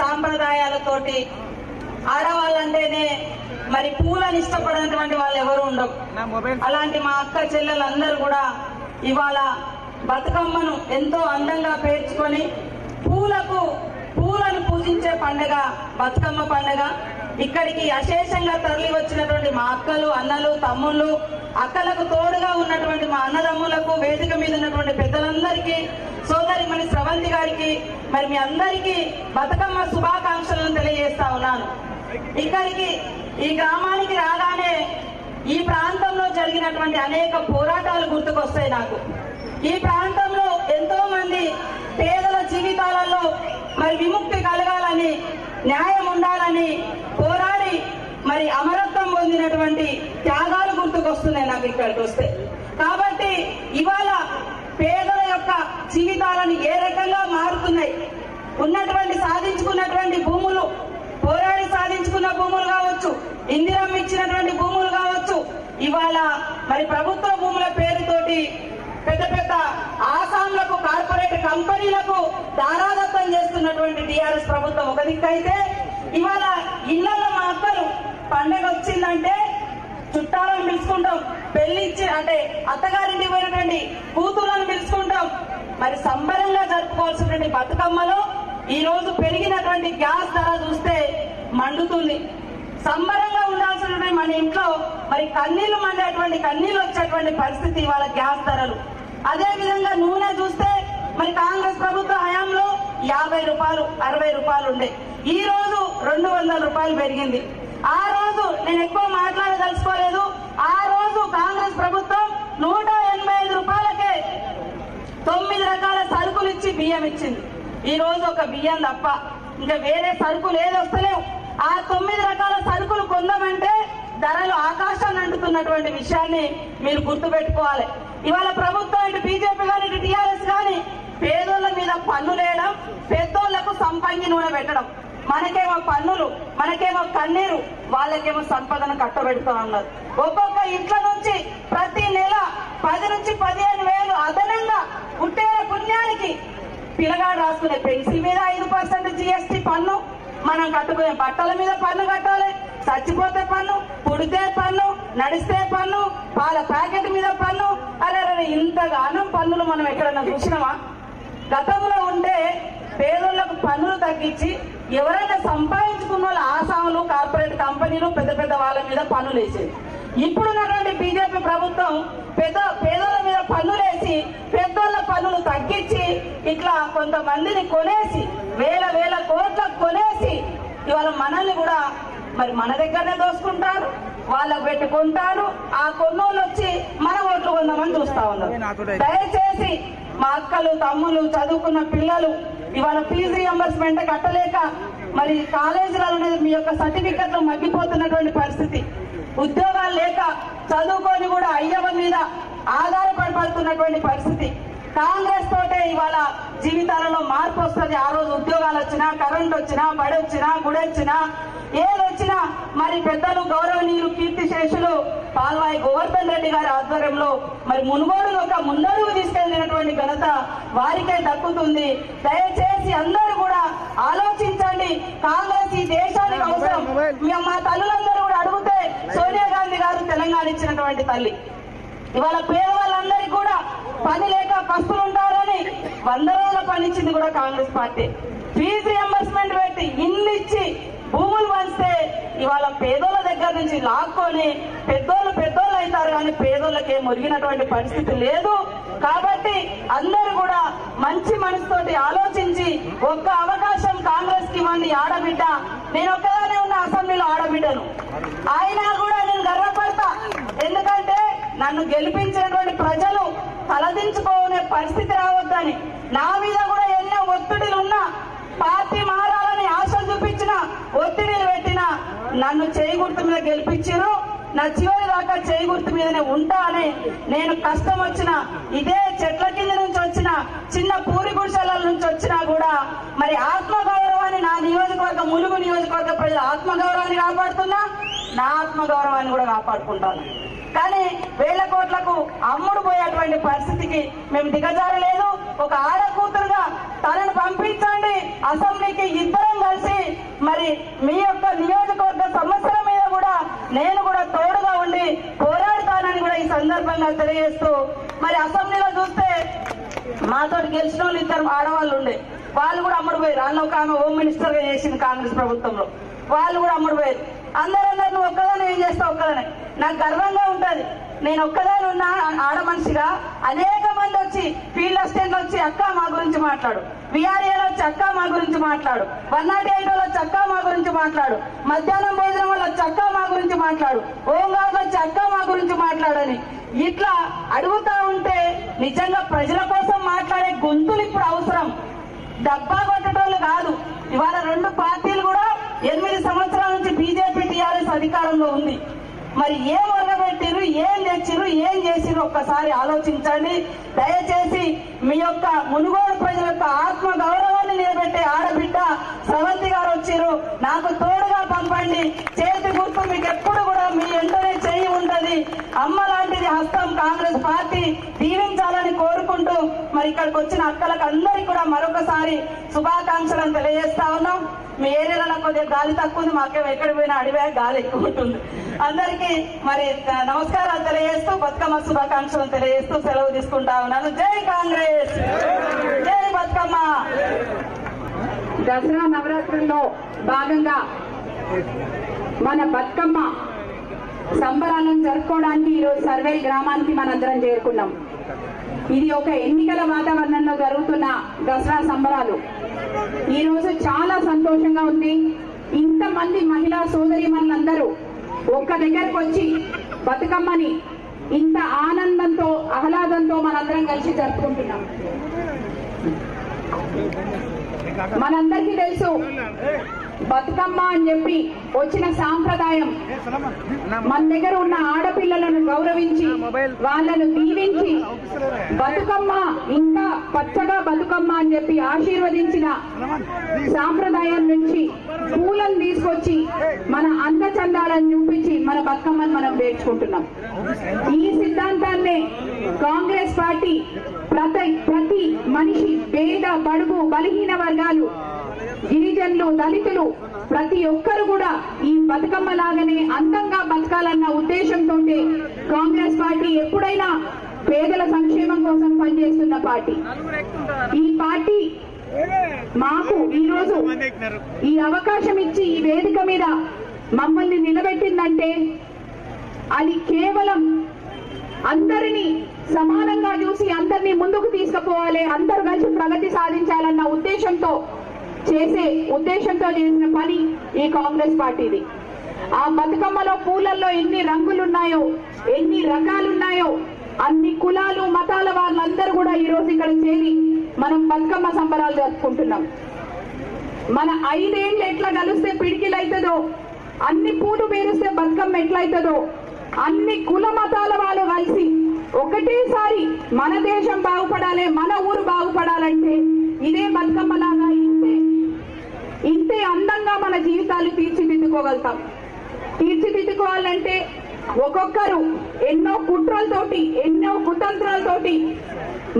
సాంప్రదాయాలతోటి ఆడవాళ్ళంటేనే మరి పూలను ఇష్టపడనటువంటి వాళ్ళు ఎవరు ఉండరు. అలాంటి మా అక్క చెల్లెలందరూ కూడా ఇవాళ బతుకమ్మను ఎంతో అందంగా పేర్చుకొని పూలను పూజించే పండుగ బతుకమ్మ పండుగ. ఇక్కడికి అశేషంగా తరలి వచ్చినటువంటి మా అక్కలు, అన్నలు, తమ్ముళ్ళు, అక్కలకు తోడుగా ఉన్నటువంటి మా అన్నదమ్ములకు, వేదిక మీద ఉన్నటువంటి పెద్దలందరికీ, సోదరి మణి శ్రవంతి గారికి, మరి మీ అందరికీ బతుకమ్మ శుభాకాంక్షలను తెలియజేస్తా ఉన్నాను. ఇక్కడికి ఈ గ్రామానికి రాగానే ఈ ప్రాంతంలో జరిగినటువంటి అనేక పోరాటాలు గుర్తుకొస్తాయి నాకు. ఈ ప్రాంతంలో ఎంతో మంది పేదల జీవితాలలో మరి విముక్తి కలగాలని, న్యాయం ఉండాలని పోరాడి మరి అమరత్వం పొందినటువంటి త్యాగాలు గుర్తుకొస్తున్నాయి నాకు ఇక్కడికి వస్తే. కాబట్టి ఇవాళ పేదల యొక్క జీవితాలను ఏ రకంగా మారుతున్నాయి, ఉన్నటువంటి సాధించుకున్నటువంటి భూములు, పోరాడి సాధించుకున్న భూములు కావచ్చు, ఇందిరమ్మ ఇచ్చినటువంటి భూములు కావచ్చు, ఇవాళ మరి ప్రభుత్వ భూముల పేరుతోటి పెద్ద పెద్ద ఆసాంలకు, కార్పొరేట్ కంపెనీలకు దారాదత్తం చేస్తున్నటువంటి టీఆర్ఎస్ ప్రభుత్వం ఒక దిక్కైతే, ఇవాళ ఇళ్లలో మా అక్కలు పండగ వచ్చిందంటే చుట్టాలను పిలుచుకుంటాం, పెళ్లిచ్చి అంటే అత్తగారింటి పోయినటువంటి కూతుళ్ళను పిలుచుకుంటాం. మరి సంబరంగా జరుపుకోవాల్సినటువంటి బతుకమ్మలో ఈ రోజు పెరిగినటువంటి గ్యాస్ ధర చూస్తే మండుతుంది. సంబరంగా ఉండాల్సినటువంటి మన ఇంట్లో మరి కన్నీళ్లు మండేటువంటి, కన్నీళ్లు వచ్చేటువంటి పరిస్థితి ఇవాళ గ్యాస్ ధరలు. అదే విధంగా నూనె చూస్తే మరి కాంగ్రెస్ ప్రభుత్వ హయాంలో 50 రూపాయలు, 60 రూపాయలు ఉండే, ఈ రోజు 200 రూపాయలు పెరిగింది. ఆ రోజు నేను ఎక్కువ మాట్లాడదలుచుకోలేదు. ఆ రోజు కాంగ్రెస్ ప్రభుత్వం 185 రూపాయలకే 9 రకాల సరుకులు ఇచ్చి బియ్యం ఇచ్చింది. ఈ రోజు ఒక బియ్యం తప్ప ఇంకా వేరే సరుకులు ఏది వస్తలేవు. ఆ 9 రకాల సరుకులు కొందామంటే ధరలు ఆకాశాన్ని అంటుతున్నటువంటి విషయాన్ని మీరు గుర్తు పెట్టుకోవాలి. ఇవాళ ప్రభుత్వం ఇటు బీజేపీ కానీ ఇటు టీఆర్ఎస్ కానీ పేదోళ్ల మీద పన్నులు వేయడం, పేదోళ్లకు సంపంగి నూనె పెట్టడం, మనకేమో పన్నులు, మనకేమో కన్నీరు, వాళ్ళకేమో సంపదను కట్టబెడుతూ ఉన్నారు. ఒక్కొక్క ఇంట్లో నుంచి ప్రతి నెల 10 నుంచి 15 వేలు అదనంగా ఉంటే పుణ్యానికి పిల్లగాడు రాసుకునే పెన్సిల్ మీద 5% GST పన్ను, మనం కట్టుకునే బట్టల మీద పన్ను కట్టాలి, చచ్చిపోతే పన్ను, పుడితే పన్ను, నడిస్తే పన్ను, పాల ప్యాకెట్ మీద పన్ను. అరే ఇంతగానం పన్నులు మనం ఎక్కడన్నా చూసినామా? గతంలో ఉంటే పేదోళ్లకు పన్నులు తగ్గించి ఎవరైనా సంపాదించుకున్న వాళ్ళ ఆసాములు, కార్పొరేట్ కంపెనీలు, పెద్ద పెద్ద వాళ్ళ మీద పన్నులు వేసేది. ఇప్పుడున్నటువంటి బీజేపీ ప్రభుత్వం పేదోళ్ల మీద పన్నులేసి, పెద్దోళ్ల పన్నులు తగ్గించి, ఇట్లా కొంతమందిని కొనేసి, వేల వేల కోట్లకు కొనేసి ఇవాళ మనల్ని కూడా మరి మన దగ్గరనే దోసుకుంటారు, వాళ్ళకు పెట్టుకుంటారు. ఆ కొన్నోళ్ళు వచ్చి మన ఓట్లు కొందామని చూస్తా ఉన్నారు. దయచేసి మా అక్కలు, తమ్ములు, చదువుకున్న పిల్లలు ఇవాళ ఫీజు రియంబర్స్మెంట్ కట్టలేక మరి కాలేజీలలో మీ యొక్క సర్టిఫికెట్లు మగ్గిపోతున్నటువంటి పరిస్థితి, ఉద్యోగాలు లేక చదువుకొని కూడా అయ్యవ మీద ఆధారపడుతున్నటువంటి పరిస్థితి. కాంగ్రెస్ తోటే ఇవాళ జీవితాలలో మార్పు వస్తుంది. ఆ రోజు ఉద్యోగాలు వచ్చినా, కరెంట్ వచ్చినా, బడి వచ్చినా, గుడి వచ్చినా, ఏదొచ్చినా మరి పెద్దలు, గౌరవనీయులు, కీర్తిశేషులు పాల్వాయి గోవర్ధన్ రెడ్డి గారి ఆధ్వర్యంలో మరి మునుగోడులో ఒక ముందడుగు తీసుకెళ్లినటువంటి ఘనత వారికే దక్కుతుంది. దయచేసి అందరూ కూడా ఆలోచించండి. కాంగ్రెస్ ఈ దేశానికి అవసరం. మా తల్లులందరూ కూడా అడిగితే సోనియా గాంధీ గారు తెలంగాణ ఇచ్చినటువంటి తల్లి. ఇవాళ పేదవాళ్ళందరికీ కూడా పని లేక పస్తులుంటారని 100 రోజుల పని ఇచ్చింది కూడా కాంగ్రెస్ పార్టీ. ఫీజు రియంబర్స్మెంట్ పెట్టి ఇల్లు ఇచ్చి భూములు పంచితే ఇవాళ పేదోళ్ళ దగ్గర నుంచి లాక్కొని పెద్దోళ్ళు పెద్దోళ్ళు అవుతారు కానీ పేదోళ్ళకే మురిగినటువంటి పరిస్థితి లేదు. కాబట్టి అందరూ కూడా మంచి మనసుతోటి ఆలోచించి ఒక్క అవకాశం కాంగ్రెస్ కి ఇవ్వండి. ఆడబిడ్డ, నేను ఒక్కదానే ఉన్న అసెంబ్లీలో ఆడబిడ్డను, అయినా కూడా నేను గర్వపడతా. ఎందుకంటే నన్ను గెలిపించినటువంటి ప్రజలు తలదించుకోనే పరిస్థితి రావద్దని, నా మీద కూడా ఎన్నో ఒత్తిడిలు ఉన్నా, పార్టీ మారాలని ఆశ చూపించిన, ఒత్తిడిలు పెట్టిన, నన్ను చేయి గుర్తు మీద గెలిపించారు. నా చివరి దాకా చేయి గుర్తు మీదనే ఉంటా అని నేను కష్టం వచ్చిన, ఇదే చెట్ల కింద నుంచి వచ్చిన, చిన్న పూరి గుడిసెల నుంచి వచ్చినా కూడా మరి ఆత్మగౌరవాన్ని, నా నియోజకవర్గ ములుగు నియోజకవర్గ ప్రజల ఆత్మగౌరవాన్ని కాపాడుతున్నా, నా ఆత్మగౌరవాన్ని కూడా కాపాడుకుంటాను. కానీ 1000 కోట్లకు అమ్ముడు పోయేటువంటి పరిస్థితికి మేము దిగజారలేదు. ఒక ఆడ కూతురుగా తనను పంపించండి అసెంబ్లీకి, ఇద్దరం కలిసి మరి మీ యొక్క నియోజకవర్గ సమస్యల మీద కూడా నేను కూడా తోడుగా ఉండి పోరాడతానని కూడా ఈ సందర్భంగా తెలియజేస్తూ మరి అసెంబ్లీలో చూస్తే మాతో గెలిచిన వాళ్ళు ఇద్దరు ఆడవాళ్ళు ఉండే వాళ్ళు కూడా అమ్ముడుపోయారు. అందులో ఒక ఆమె హోమ్ మినిస్టర్ గా చేసింది కాంగ్రెస్ ప్రభుత్వంలో, వాళ్ళు కూడా అమ్ముడుపోయారు. అందరూ నువ్వు ఒక్కదాని ఏం చేస్తావు ఒక్కదాని, నాకు గర్వంగా ఉంటుంది నేను ఒక్కదాని ఉన్నా ఆడ మనిషిగా. అనేక మంది వచ్చి ఫీల్డ్ అసిస్టెంట్ వచ్చి అక్క మా గురించి మాట్లాడు, విఆర్ఏలో వచ్చి అక్క మా గురించి మాట్లాడు, 108 వాళ్ళు వచ్చి అక్క మా గురించి మాట్లాడు, మధ్యాహ్నం భోజనం వాళ్ళు వచ్చి అక్క మా గురించి మాట్లాడు, హోంగార్డులు వచ్చి అక్క మా గురించి మాట్లాడని ఇట్లా అడుగుతా ఉంటే నిజంగా ప్రజల కోసం మాట్లాడే గొంతులు ఇప్పుడు అవసరం. డబ్బా కొట్టేటోళ్ళు కాదు. ఇవాళ రెండు పార్టీలు కూడా 8 సంవత్సరాల నుంచి బీజేపీ టీఆర్ఎస్ అధికారంలో ఉంది. మరి ఏం మొదలుపెట్టిరు, ఏం తెచ్చిరు, ఏం చేసిరు ఒక్కసారి ఆలోచించండి. దయచేసి మీ యొక్క మునుగోడు ప్రజల యొక్క ఆత్మ గౌరవాన్ని నిలబెట్టే ఆడబిడ్డ స్రవంతి గారు వచ్చిరు, నాకు తోడుగా పంపండి, చేతి గుర్తు మీకు ఎప్పుడు కూడా మీ ఎంటనే చేయి ఉంటది, అమ్మ లాంటిది హస్తం కాంగ్రెస్ పార్టీ దీవించాలని కోరుకుంటూ మరి ఇక్కడికి వచ్చిన అక్కలకు అందరికీ కూడా మరొకసారి శుభాకాంక్షలను తెలియజేస్తా ఉన్నాం. మీ ఏరియాలో కొద్దిగా గాలి తక్కువ ఉంది, మాకేమో ఎక్కడ పోయినా అడివే గాలి ఎక్కువ ఉంటుంది. అందరికీ మరి నమస్కారాలు తెలియజేస్తూ బతుకమ్మ శుభాకాంక్షలు తెలియజేస్తూ సెలవు తీసుకుంటా ఉన్నాను. జై కాంగ్రెస్, జై బతుకమ్మ. దసరా నవరాత్రుల్లో భాగంగా మన బతుకమ్మ సంబరాలను జరుపుకోవడానికి ఈరోజు సర్వేల్ గ్రామానికి మనందరం చేరుకున్నాం. ఇది ఒక ఎన్నికల వాతావరణంలో జరుగుతున్న దసరా సంబరాలు. ఈ రోజు చాలా సంతోషంగా ఉంది. ఇంతమంది మహిళా సోదరి మనందరూ ఒక్క దగ్గరకు వచ్చి బతుకమ్మని ఇంత ఆనందంతో ఆహ్లాదంతో మనందరం కలిసి జరుపుకుంటున్నాం. మనందరికీ తెలుసు బతుకమ్మ అని చెప్పి వచ్చిన సాంప్రదాయం మన దగ్గర ఉన్న ఆడపిల్లలను గౌరవించి వాళ్ళను దీవించి బతుకమ్మ ఇంకా పచ్చగా బతుకమ్మ అని చెప్పి ఆశీర్వదించిన సాంప్రదాయం నుంచి పూలను తీసుకొచ్చి మన అందచందాలను చూపించి మన బతుకమ్మను మనం వేర్చుకుంటున్నాం. ఈ సిద్ధాంతాన్నే కాంగ్రెస్ పార్టీ ప్రతి మనిషి, పేద, బడుగు, బలహీన వర్గాలు, గిరిజనులు, దళితులు ప్రతి ఒక్కరు కూడా ఈ బతుకమ్మ లాగానే అందంగా బతకాలన్న ఉద్దేశంతో కాంగ్రెస్ పార్టీ ఎప్పుడైనా పేదల సంక్షేమం కోసం పనిచేస్తున్న పార్టీ. ఈ పార్టీ మాకు ఈరోజు ఈ అవకాశం ఇచ్చి ఈ వేదిక మీద మమ్మల్ని నిలబెట్టిందంటే అది కేవలం అందరినీ సమానంగా చూసి అందరినీ ముందుకు తీసుకుపోవాలి, అందరూ కలిసి ప్రగతి సాధించాలన్న ఉద్దేశంతో చేసిన పని ఈ కాంగ్రెస్ పార్టీది. ఆ బతుకమ్మలో పూలల్లో ఎన్ని రంగులున్నాయో, ఎన్ని రకాలున్నాయో, అన్ని కులాలు మతాల వాళ్ళందరూ కూడా ఈరోజు ఇక్కడ చేరి మనం బతుకమ్మ సంబరాలు జరుపుకుంటున్నాం. మన 5 ఏళ్ళు ఎట్లా కలిస్తే పిడికిలైతుందో, అన్ని పూలు పేరుస్తే బతుకమ్మ ఎట్లయితుందో, అన్ని కుల మతాల వాళ్ళు కలిసి ఒకటేసారి మన దేశం బాగుపడాలి, మన ఊరు బాగుపడాలంటే ఇదే బతుకమ్మలాగా ఇంతే అందంగా మన జీవితాలు తీర్చిదిద్దుకోగలుగుతాం. తీర్చిదిద్దుకోవాలంటే ఒక్కొక్కరు ఎన్నో కుట్రలతోటి, ఎన్నో కుతంత్రాలతోటి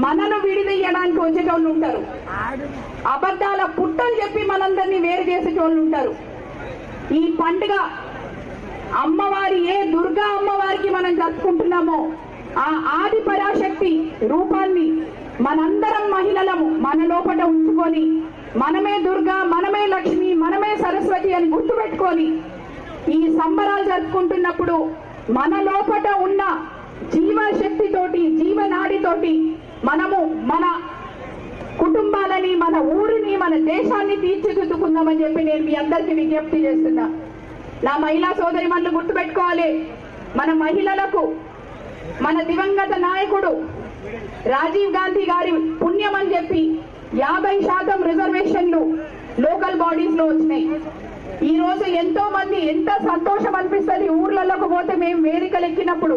మనను విడిదీయడానికి వచ్చేటోళ్ళు ఉంటారు. అబద్ధాల పుట్టలు చెప్పి మనందరినీ వేరు చేసేటోళ్ళు ఉంటారు. ఈ పండుగ అమ్మవారి ఏ దుర్గా అమ్మవారికి మనం జరుపుకుంటున్నామో ఆ ఆది పరాశక్తి రూపాన్ని మనందరం మహిళలము మన లోపల ఉంచుకొని మనమే దుర్గా, మనమే లక్ష్మి, మనమే సరస్వతి అని గుర్తుపెట్టుకొని ఈ సంబరాలు జరుపుకుంటున్నప్పుడు మన లోపల ఉన్న జీవశక్తితోటి, జీవనాడితోటి మనము మన కుటుంబాలని, మన ఊరిని, మన దేశాన్ని తీర్చిదిద్దుకుందామని చెప్పి నేను మీ అందరికీ విజ్ఞప్తి చేస్తున్నా. నా మహిళా సోదరి మనల్ని గుర్తుపెట్టుకోవాలి. మన మహిళలకు మన దివంగత నాయకుడు రాజీవ్ గాంధీ గారి పుణ్యం అని చెప్పి 50% రిజర్వేషన్లు లోకల్ బాడీస్ లో వచ్చినాయి. ఈ రోజు ఎంతో మంది ఎంత సంతోషం అనిపిస్తుంది ఊర్లలోకి పోతే, మేము వేదికలు ఎక్కినప్పుడు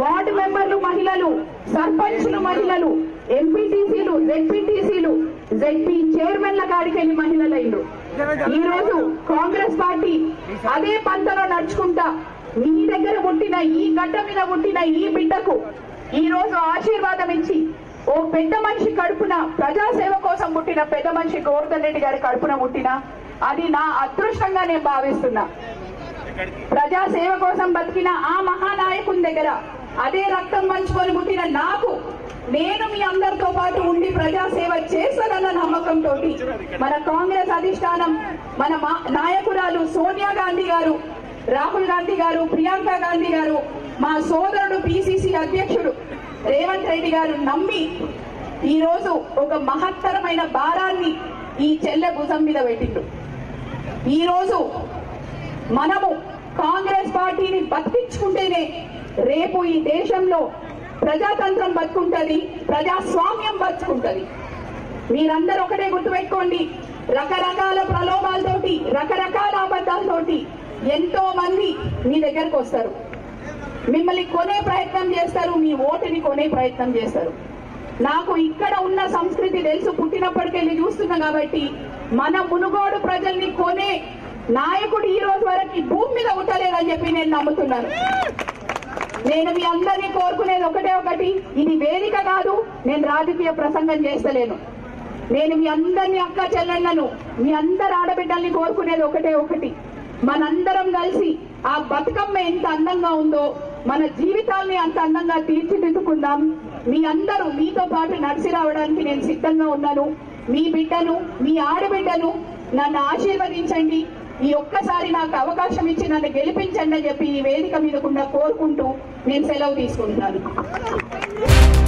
వార్డు మెంబర్లు మహిళలు, సర్పంచ్లు మహిళలు, ఎంపీటీసీలు, జెడ్పీటీసీలు, జెడ్పీ చైర్మన్ల కాడికి వెళ్ళి మహిళలైండ్రు. ఈ రోజు కాంగ్రెస్ పార్టీ అదే పంతలో నడుచుకుంటా మీ దగ్గర పుట్టిన, ఈ గడ్డ మీద పుట్టిన ఈ బిడ్డకు ఈ రోజు ఆశీర్వాదం ఇచ్చి ఓ పెద్ద మనిషి కడుపున, ప్రజాసేవ కోసం పుట్టిన పెద్ద మనిషి గోవర్ధన్ రెడ్డి గారి కడుపున పుట్టిన అది నా అదృష్టంగా నేను భావిస్తున్నా ప్రజా సేవ కోసం బతికిన ఆ మహానాయకుని దగ్గర అదే రక్తం పంచుకొని పుట్టిన నాకు నేను మీ అందరితో పాటు ఉండి ప్రజా సేవ చేస్తానన్న నమ్మకంతో మన కాంగ్రెస్ అధిష్టానం మన నాయకురాలు సోనియా గాంధీ గారు రాహుల్ గాంధీ గారు ప్రియాంక గాంధీ గారు మా సోదరుడు పిసిసి అధ్యక్షుడు రేవంత్ రెడ్డి గారు నమ్మి ఈ రోజు ఒక మహత్తరమైన భారాన్ని ఈ చెల్ల భుజం మీద పెట్టిండు ఈ రోజు మనము కాంగ్రెస్ పార్టీని బతికించుకుంటేనే రేపు ఈ దేశంలో ప్రజాతంత్రం బతుకుంటది ప్రజాస్వామ్యం బతుకుంటది మీరందరూ ఒకటే గుర్తుపెట్టుకోండి రకరకాల ప్రలోభాలతోటి రకరకాల అబద్ధాలతోటి ఎంతో మంది మీ దగ్గరికి వస్తారు మిమ్మల్ని కొనే ప్రయత్నం చేస్తారు మీ ఓటుని కొనే ప్రయత్నం చేస్తారు నాకు ఇక్కడ ఉన్న సంస్కృతి తెలుసు పుట్టినప్పటికెళ్ళి చూస్తున్నా కాబట్టి మన మునుగోడు ప్రజల్ని కొనే నాయకుడు ఈ రోజు వరకు భూమి మీద ఉండలేదని చెప్పి నేను నమ్ముతున్నాను నేను మీ అందరినీ కోరుకునేది ఒకటే ఒకటి ఇది వేదిక కాదు నేను రాజకీయ ప్రసంగం చేస్తలేను నేను మీ అందరినీ అక్క చెల్లెళ్లను మీ అందరు ఆడబిడ్డల్ని కోరుకునేది ఒకటే ఒకటి మనందరం కలిసి ఆ బతుకమ్మ ఎంత అందంగా ఉందో మన జీవితాల్ని అంత అందంగా తీర్చిదిద్దుకుందాం మీ అందరూ మీతో పాటు నడిచి రావడానికి నేను సిద్ధంగా ఉన్నాను మీ బిడ్డను మీ ఆడబిడ్డను నన్ను ఆశీర్వదించండి ఈ ఒక్కసారి నాకు అవకాశం ఇచ్చి నన్ను గెలిపించండి అని చెప్పి ఈ వేదిక మీదకుండా కోరుకుంటూ నేను సెలవు తీసుకుంటున్నాను